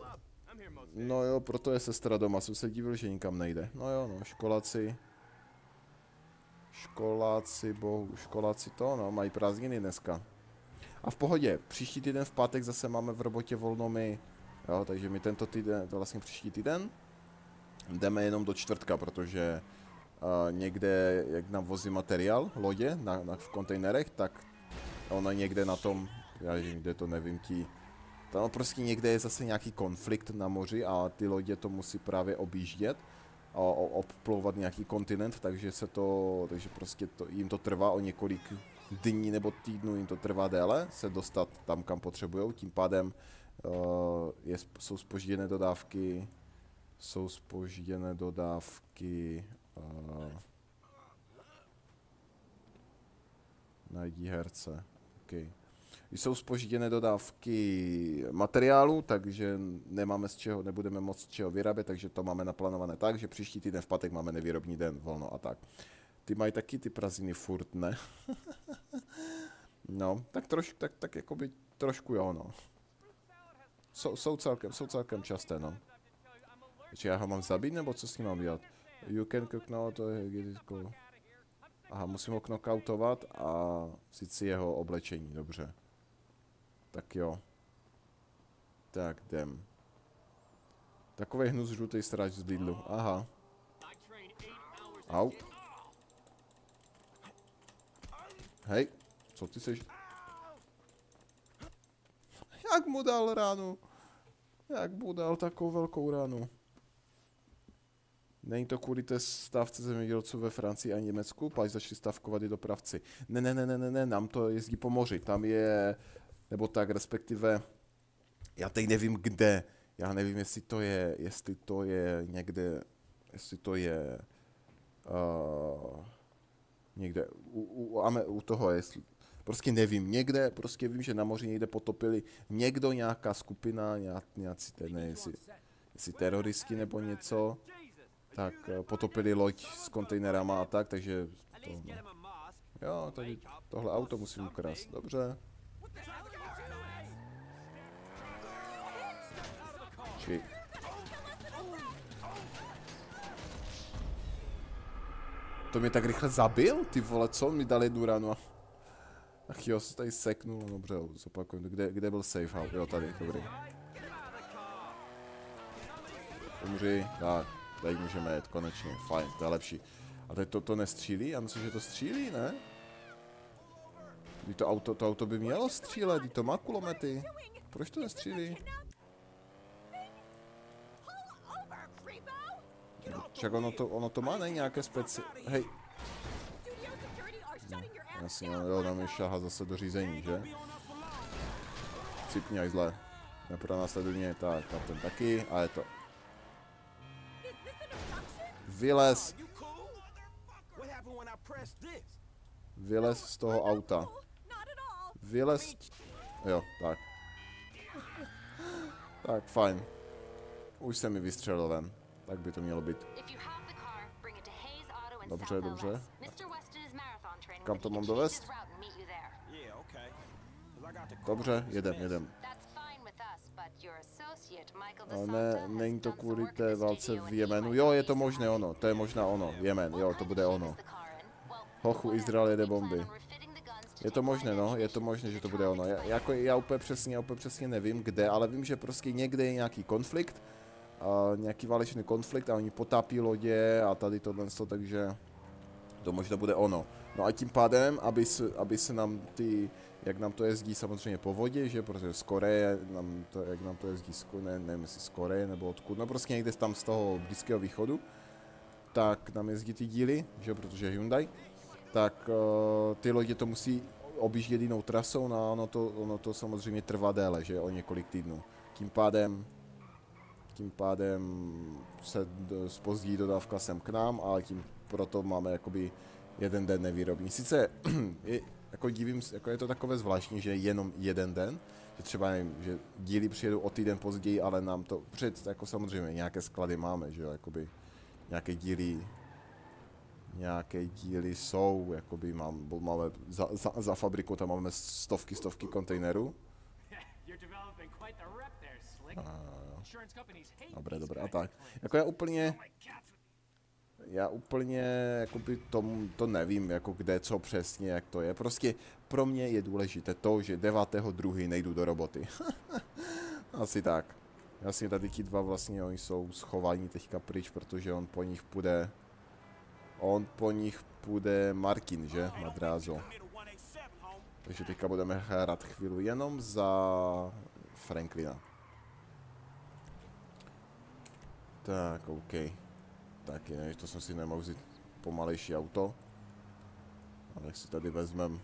no jo, proto je sestra doma, jsem se divil, že nikam nejde. No jo, no, školáci to, no, mají prázdniny dneska. A v pohodě, příští týden v pátek zase máme v robotě volno my, Jo, takže my tento týden, to vlastně příští týden, jdeme jenom do čtvrtka, protože někde, jak nám vozí materiál, lodě v kontejnerech, tak ono někde na tom, já kde to nevím, tam prostě někde je zase nějaký konflikt na moři a ty lodě to musí právě objíždět a obplouvat nějaký kontinent, takže se to, takže prostě to, jim to trvá o několik dní nebo týdnů, jim to trvá déle se dostat tam, kam potřebujou, tím pádem jsou zpožděné dodávky, najdí herce, ok. Jsou zpožděné dodávky materiálu, takže nemáme z čeho, nebudeme moc z čeho vyrábět, takže to máme naplánované tak, že příští týden v pátek máme nevýrobní den, volno a tak. Ty mají taky ty prázdniny furt, ne? No, tak trošku, tak jakoby trošku jo, no. Jsou celkem časté, no. Či já ho mám zabít, nebo co s ním mám dělat? You can cook now, to je cool. Aha, musím ho knockoutovat a vzít si jeho oblečení, dobře. Tak jo. Tak jdem. Takový hnus žlutý sráč z Lidlu, aha. Au. Hej, co ty seš? Jak mu dal ránu? Jak mu dal takovou velkou ránu? Není to kvůli té stávce zemědělců ve Francii a Německu, pak začali stávkovat i dopravci. Ne, nám to jezdí po moři, tam je, nebo tak respektive, já teď nevím kde, já nevím, jestli to je někde, jestli to je někde, u toho, jestli, prostě nevím, někde, prostě vím, že na moři někde potopili někdo, nějaká skupina, nějací, ne, jestli teroristi nebo něco. Tak potopili loď s kontejnerama a tak, takže to, no. Jo, tady tohle auto musím ukrást, dobře. Či. To mě tak rychle zabil, ty vole, co? On mi dal jednu ránu a... Ach jo, se tady seknul, dobře, zopakuju, kde byl safe house? Jo, tady, dobrý. Umři, tak. Tady můžeme jet, konečně, fajn, to je lepší. A teď to nestřílí? Já myslím, že to střílí, ne? To auto by mělo střílet, to má kulomety. Proč to nestřílí? Však ono to má, ne? Nějaké speci... Hej. No, jasně, jo, nám je šáha zase do řízení, že? Cipni aj zle. Nepronásledujně, tak, tam ten taky, a je to... Vylez z toho auta. Vylez... Jo, tak. Tak, fajn. Už se mi vystřelil ven. Tak by to mělo být. Dobře, dobře. Kam to mám dovést? Dobře, jedem. No, ne, není to kvůli té válce v Jemenu. Jo, je to možné ono, to je možná ono. Jemen, jo, to bude ono. Hochu, Izrael jede bomby. Je to možné, no, je to možné, že to bude ono. Já úplně přesně nevím kde, ale vím, že prostě někde je nějaký konflikt, nějaký válečný konflikt a oni potápí lodě a tady tohle, takže to možná bude ono. No a tím pádem, aby se nám ty, jak nám to jezdí samozřejmě po vodě, že, protože z Koreje, jak nám to jezdí, nevím jestli z Koreje nebo odkud, no prostě někde tam z toho Blízkého východu, tak nám jezdí ty díly, že, protože Hyundai, tak ty lodě to musí objíždět jinou trasou, no a ono to samozřejmě trvá déle, že, o několik týdnů. Tím pádem se zpozdí dodávka sem k nám a proto máme jakoby jeden den nevýrobní. Sice je, jako divím, jako je to takové zvláštní, že jenom jeden den, že třeba nevím, že díly přijedou o týden později, ale nám to před, jako samozřejmě nějaké sklady máme, že jo, jakoby nějaké díly jsou, jakoby máme za fabriku, tam máme stovky kontejnerů. Dobré, a tak. Jako já úplně jakoby to nevím, jako kde, co přesně, jak to je. Prostě pro mě je důležité to, že 9.2. nejdu do roboty. Asi tak. Jasně, tady ti dva vlastně oni jsou schováni teďka pryč, protože on po nich půjde. On po nich půjde Martin, že? Madrazo. Takže teďka budeme hrát chvíli jenom za Franklina. Tak, OK. Tak, je, to jsem si nemohl vzít pomalejší auto. Ale si tady vezmeme.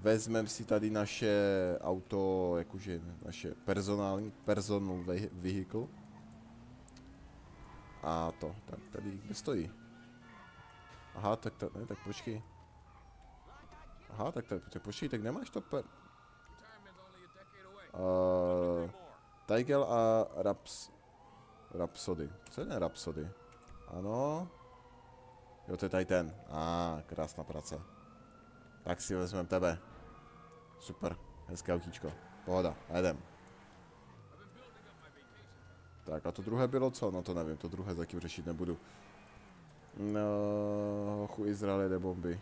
Vezmeme si tady naše auto, jakože naše personální, personal vehicle. A to, tak tady kde stojí? Aha, tak to, ne, tak počkej. Aha, tak to, tak počkej, tak nemáš to per... Tiger a Rhapsody. Co je ten Rhapsody? Ano. Jo, to je tady ten. A krásná práce. Tak si vezmeme tebe. Super, hezké autíčko. Pohoda, jedem. Tak a to druhé bylo co? No to nevím, to druhé zatím řešit nebudu. No, chu Izraeli jde bomby.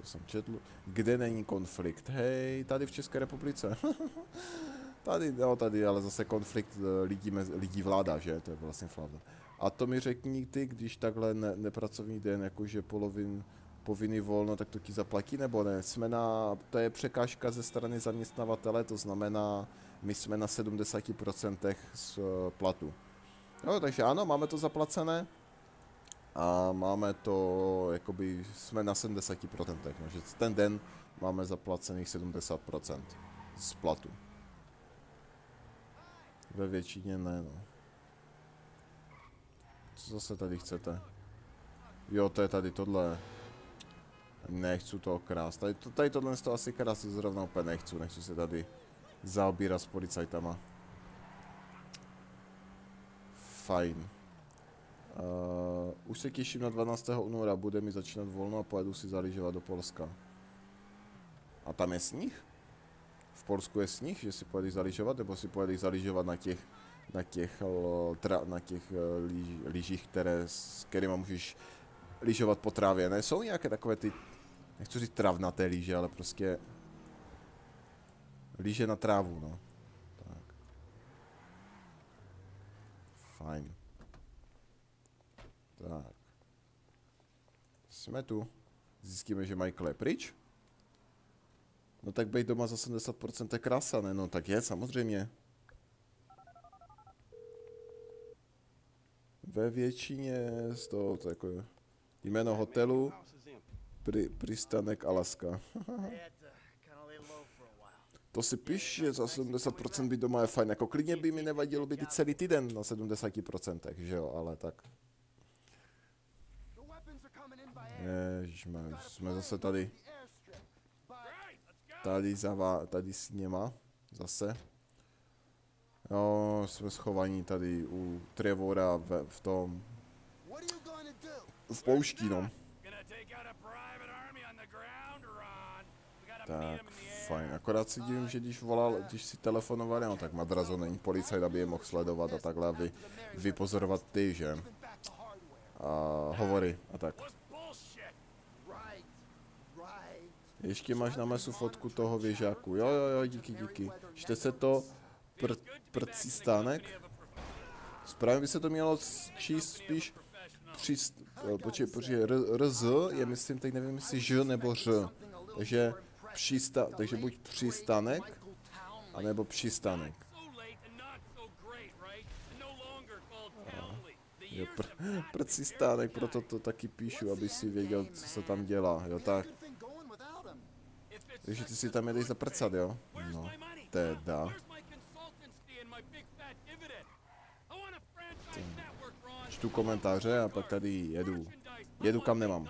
To jsem četl. Kde není konflikt? Hej, tady v České republice. Tady, no tady, ale zase konflikt lidí vláda, že? To je vlastně flavda. A to mi řekni ty, když takhle nepracovní den, jakože povinný volno, tak to ti zaplatí nebo ne? Jsme na, to je překážka ze strany zaměstnavatele, to znamená, my jsme na 70% z platu. No, takže ano, máme to zaplacené. A máme to, jakoby, jsme na 70%, takže ten den máme zaplacených 70% z platu. Ve většině ne, no. Co zase tady chcete? Jo, to je tady tohle. Nechci to krást. Tady tohle to asi krásí zrovna úplně nechci se tady zaobírat s policajtama. Fajn. Už se těším na 12. února, bude mi začínat volno a pojedu si zalížovat do Polska. A tam je sníh? V Polsku je sníh, že si pojedeš zalížovat, nebo si pojedeš zalížovat na těch lyžích, s kterými můžeš lyžovat po trávě, ne? Jsou nějaké takové ty, nechci říct travnaté lyže, ale prostě lyže na trávu, no. Tak. Fajn. Tak. Jsme tu. Zjistíme, že Michael je pryč. No tak bej doma za 70% je krása, ne? No tak je, samozřejmě. Ve většině z toho, to jako je. Jméno hotelu, Pristanek Alaska. To si píš, že za 70% být doma je fajn. Jako klidně by mi nevadilo být celý týden na 70%, že jo, ale tak. Ježišmarja, jsme zase tady. Tady s něma, zase. No, jsme schovaní tady u Trevora v tom... V pouští, no. Tak, fajn. Akorát si divím, že když si telefonovali, no tak Madrazo není policajt, aby je mohl sledovat a takhle, aby vypozorovat ty, že? A hovory a tak. Ještě máš na mesu fotku toho věžáku. Jo, díky. Čte se to Prcistánek? Správně by se to mělo číst spíš počkej, RZ je, myslím, teď nevím, jestli Ž nebo Ř. Takže takže buď Přístanek, anebo Přístanek. Jo, Prcistánek, proto to taky píšu, aby si věděl, co se tam dělá, jo tak. Takže ty si tam jedeš zaprcat, jo? No, teda. Čtu komentáře a pak tady jedu. Jedu kam nemám.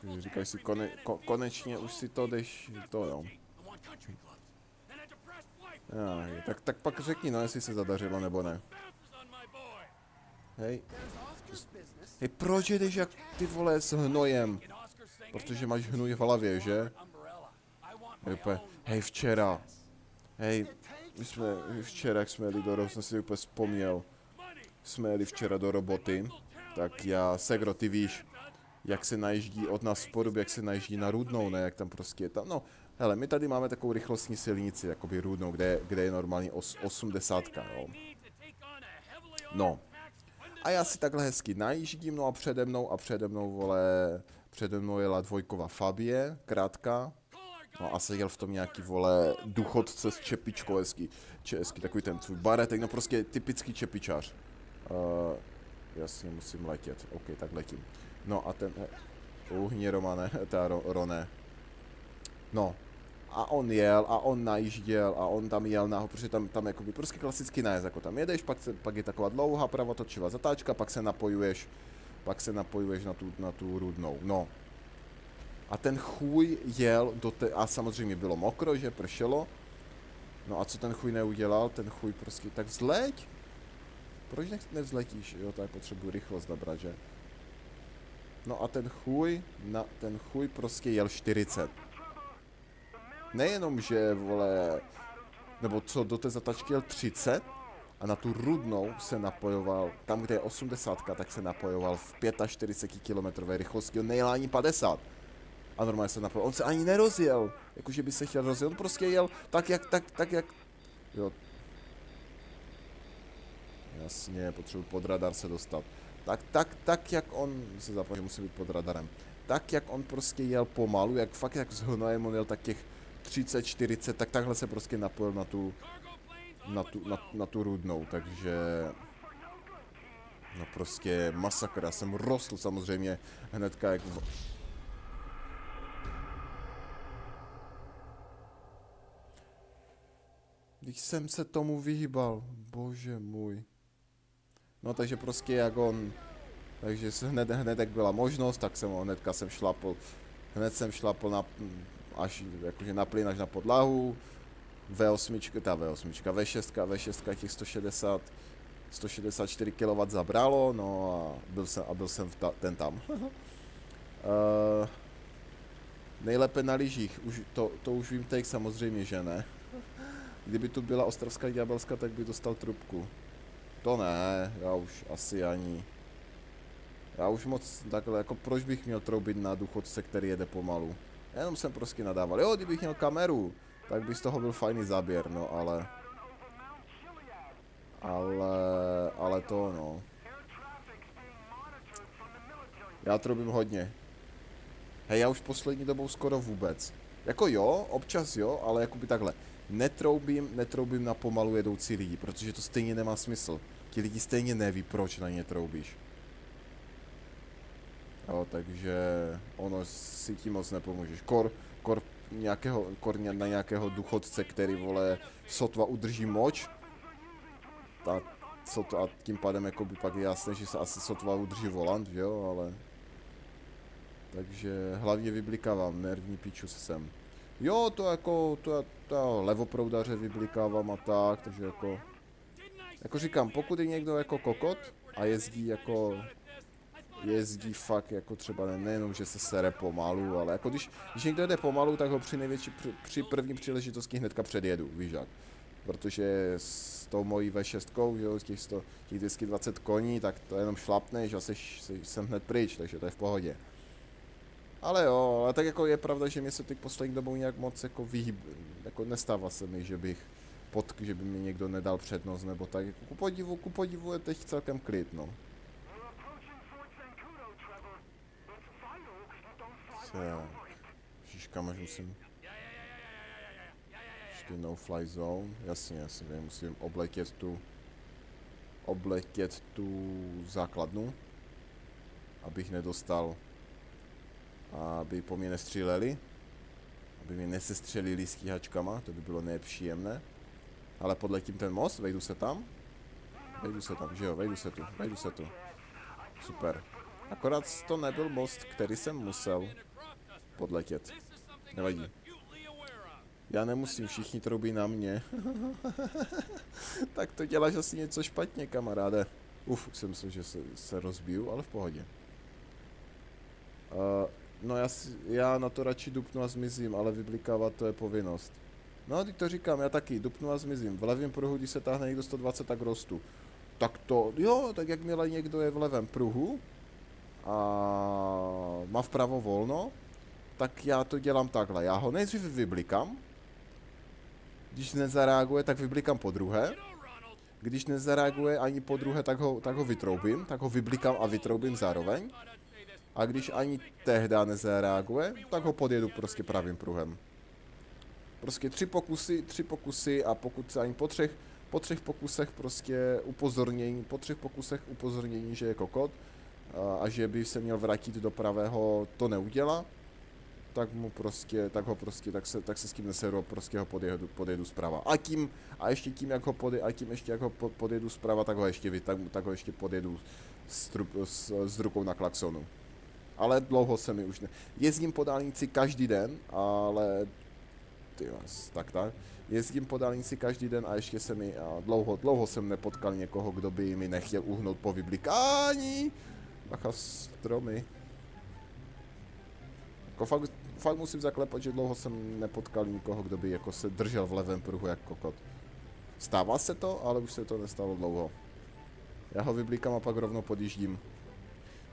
Takže říkáš si, konečně už si to jdeš, to jo. Já, tak pak řekni, no, jestli se zadařilo nebo ne. Hej. Hej, proč jdeš jak ty vole s hnojem? Protože máš hnůj v hlavě, že? Hej, včera. Hej, včera, jak jsme jeli do roboty, jsem si úplně vzpomněl. Jsme jeli včera do roboty, tak já, segro, ty víš, jak se najíždí od nás v Porub, jak se najíždí na Rudnou, ne? Jak tam prostě je tam, no, Hele, my tady máme takovou rychlostní silnici, jakoby růdnou, kde je normální 80, jo. No. A já si takhle hezky najíždím, no a přede mnou, vole, přede mnou jela dvojková Fabie, krátká. No a seděl v tom nějaký, vole, důchodce s čepičkou hezky, takový ten tvůj baretek, no prostě typický čepičář. Jasně, musím letět, ok, tak letím. No a ten, uhni Romane, ta Rone. No. A on jel, a on najížděl, a on tam jel naho, protože tam jakoby prostě klasický nájezd, jako tam jedeš, pak je taková dlouhá pravotočivá zatáčka, pak se napojuješ na tu rudnou, no. A ten chůj jel a samozřejmě bylo mokro, že pršelo. No a co ten chůj neudělal, ten chůj prostě, tak vzleď. Proč nevzletíš, jo, tak potřebuji rychlost nabrat, že? No a ten chůj prostě jel 40. Nejenom, že, vole, nebo co, do té zatačky jel 30 a na tu rudnou se napojoval, tam, kde je 80, tak se napojoval v 45 kilometrové rychlosti, on nejel ani 50. A normálně se napojoval, on se ani nerozjel, jakože by se chtěl rozjet, on prostě jel tak jak, jo. Jasně, potřebuji pod radar se dostat. Tak jak on, se zapomněl, že musí být pod radarem, tak jak on prostě jel pomalu, jak fakt jak s hnojem on jel tak těch 30, 40, tak takhle se prostě napojil na tu rudnou, takže no prostě masakr, já jsem rostl samozřejmě hnedka jak když jsem se tomu vyhýbal, bože můj. No takže prostě jak on, takže hned jak byla možnost, tak jsem ho hnedka šlapl na až jakože naplyn až na podlahu, V6 těch 164 kW zabralo, no a byl jsem ten tam. Nejlépe na lyžích, to už vím teď samozřejmě, že ne. Kdyby tu byla ostravská ďábelská, tak by dostal trubku. To ne, já už asi ani. Já už moc takhle, jako proč bych měl troubit na důchodce, který jede pomalu. Jenom jsem prostě nadával, jo, kdybych měl kameru, tak by z toho byl fajný záběr, no, ale to, no. Já troubím hodně. Hej, já už poslední dobou skoro vůbec. Jako jo, občas jo, ale jakoby takhle. Netroubím na pomalu jedoucí lidi, protože to stejně nemá smysl. Ti lidi stejně neví, proč na ně troubíš. Jo, takže ono si tím moc nepomůžeš. Kor na nějakého důchodce, který, vole, sotva udrží moč. A tím pádem jako by pak je jasné, že se asi sotva udrží volant, že jo, ale... Takže hlavně vyblikávám, nervní piču jsem. Jo, to jako, to levoproudaře vyblikávám a tak, takže jako... Jako říkám, pokud je někdo jako kokot a jezdí fakt jako třeba nejenom, že se sere pomalu, ale jako když někdo jde pomalu, tak ho při první příležitosti hnedka předjedu, víš jak. Protože s tou mojí V6, že jo, těch 220 koní, tak to jenom šlapneš a jsem hned pryč, takže to je v pohodě. Ale jo, ale tak jako je pravda, že mě se teď poslední dobou nějak moc jako jako nestává se mi, že by mi někdo nedal přednost, nebo tak, jako ku podivu je teď celkem klid, no. Žižka, až musím... Ještě no fly zone, jasně, musím obletět tu základnu, abych nedostal, aby po mě nestříleli, aby mě nesestřelili stíhačkama, to by bylo nepříjemné, ale podletím ten most, vejdu se tam, že jo, vejdu se tu, super. Akorát to nebyl most, který jsem musel podletět. Nevadí. Já nemusím, všichni troubí na mě. Tak to děláš asi něco špatně, kamaráde. Uf, jsem myslel, že se rozbiju, ale v pohodě. No já na to radši dupnu a zmizím, ale vyblikovat to je povinnost. No teď to říkám, já taky, dupnu a zmizím. V levém pruhu, když se táhne někdo 120, tak rostu. Tak to, jo, tak jakmile někdo je v levém pruhu, a má vpravo volno, tak já to dělám takhle. Já ho nejdřív vyblikám. Když nezareaguje, tak vyblikám po druhé. Když nezareaguje ani po druhé, tak ho vytroubím. Tak ho vyblikám a vytroubím zároveň. A když ani tehda nezareaguje, tak ho podjedu prostě pravým pruhem. Prostě tři pokusy a pokud se ani po třech pokusech prostě upozornění, že je kokot a že by se měl vrátit do pravého, to neudělá, tak mu prostě, tak se s tím neseru, prostě ho podjedu zprava. A tím, jak ho podjedu zprava, tak ho ještě podjedu s rukou na klaxonu. Ale dlouho se mi už ne... Jezdím po dálnici každý den, ale... Jezdím po dálnici každý den a ještě se mi... Dlouho jsem nepotkal někoho, kdo by mi nechtěl uhnout po vyblikání. Bacha, stromy. Jako fakt musím zaklepat, že dlouho jsem nepotkal nikoho, kdo by jako se držel v levém pruhu jak kokot. Stává se to, ale už se to nestalo dlouho. Já ho vyblikám a pak rovno podjíždím.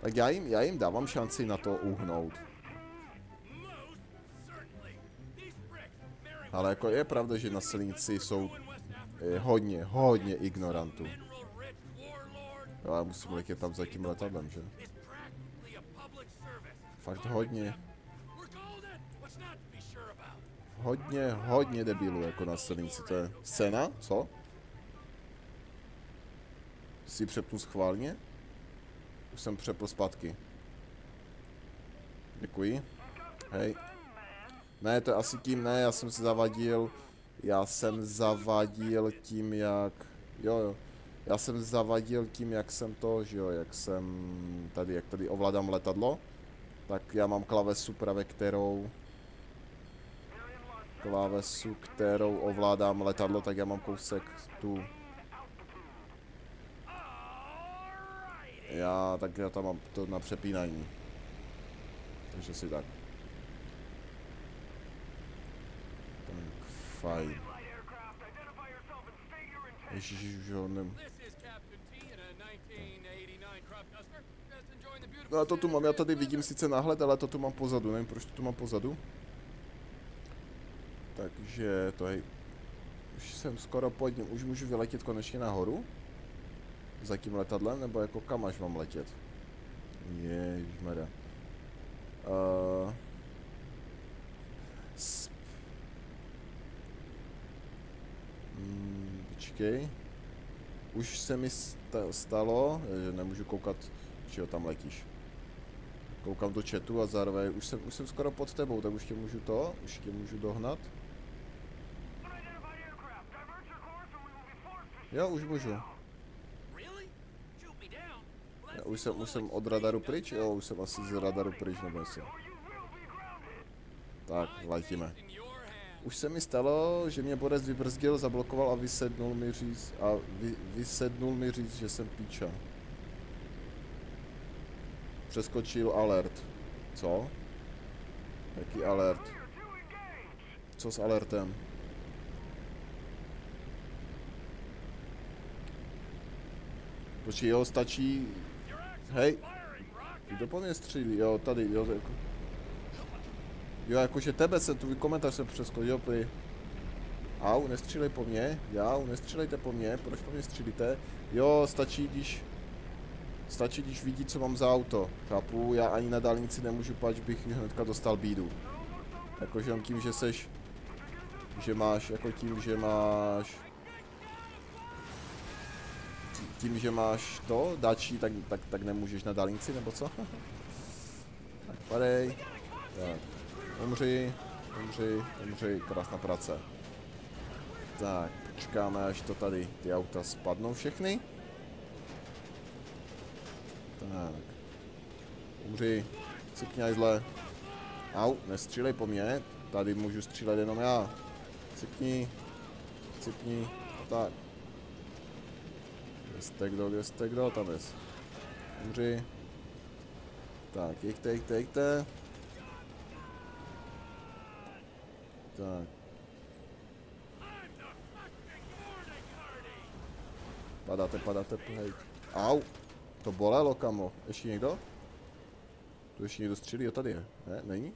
Tak já jim dávám šanci na to uhnout. Ale jako je pravda, že na silnici jsou hodně ignorantů. Já musím letět tam za tím letadlem, že? Fakt hodně debilů jako na silnici. To je scéna, co? Si přepnu schválně? Už jsem přepl zpátky. Děkuji. Hej. Ne, to je asi tím, ne, já jsem se zavadil. Já jsem zavadil tím, jak jsem to, že jo, jak tady ovládám letadlo. Tak já mám klavesu právě, kterou ovládám letadlo, tak já mám kousek tu. Tak já tam mám to na přepínání. Takže si tak. Tak fajn. Ježiš, ho nem... No a to tu mám, já tady vidím sice náhled, ale to tu mám pozadu, nevím proč to tu mám pozadu. Takže to je... Už jsem skoro pod ním, už můžu vyletět konečně nahoru. Za tím letadlem, nebo jako kam až mám letět? Ježmada. Počkej. Už se mi stalo, že nemůžu koukat, čeho tam letíš. Koukám do chatu a zároveň už jsem skoro pod tebou, tak už tě můžu dohnat. Jo, už můžu. Já už jsem od radaru pryč, jo, už jsem asi z radaru pryč, nebo jestli. Tak, letíme. Už se mi stalo, že mě Borec vybrzdil, zablokoval a vysednul mi říct, že jsem píča. Přeskočil alert. Co? Jaký alert? Co s alertem? Počkej, jo, stačí... Hej! Kdo po mě střílí? Jo, tady, jo, jako... Jo, jakože tebe jsem, tvůj komentář jsem přeskočil, jo, prý. Au, nestřílej po mně, nestřílejte po mně, proč po mně střílíte? Jo, stačí, když vidí, co mám za auto, chápu, já ani na dálnici nemůžu, pač bych hnedka dostal bídu. Jakože on tím, že seš, že máš to, dačí, tak nemůžeš na dálnici, nebo co? Tak padej. Tak. Umři, krásná práce. Tak, počkáme, až to tady ty auta spadnou všechny. Tak. Umři, cykňajzle. Au, nestřílej po mně, tady můžu střílet jenom já. Cykni, tak. Kde jste kdo, tam jest. Umři. Tak, jeďte. Tak. Padáte, hej. Au, to bolelo, kamo. Ještě někdo? Tu ještě někdo střílí, jo, tady je. Ne, není?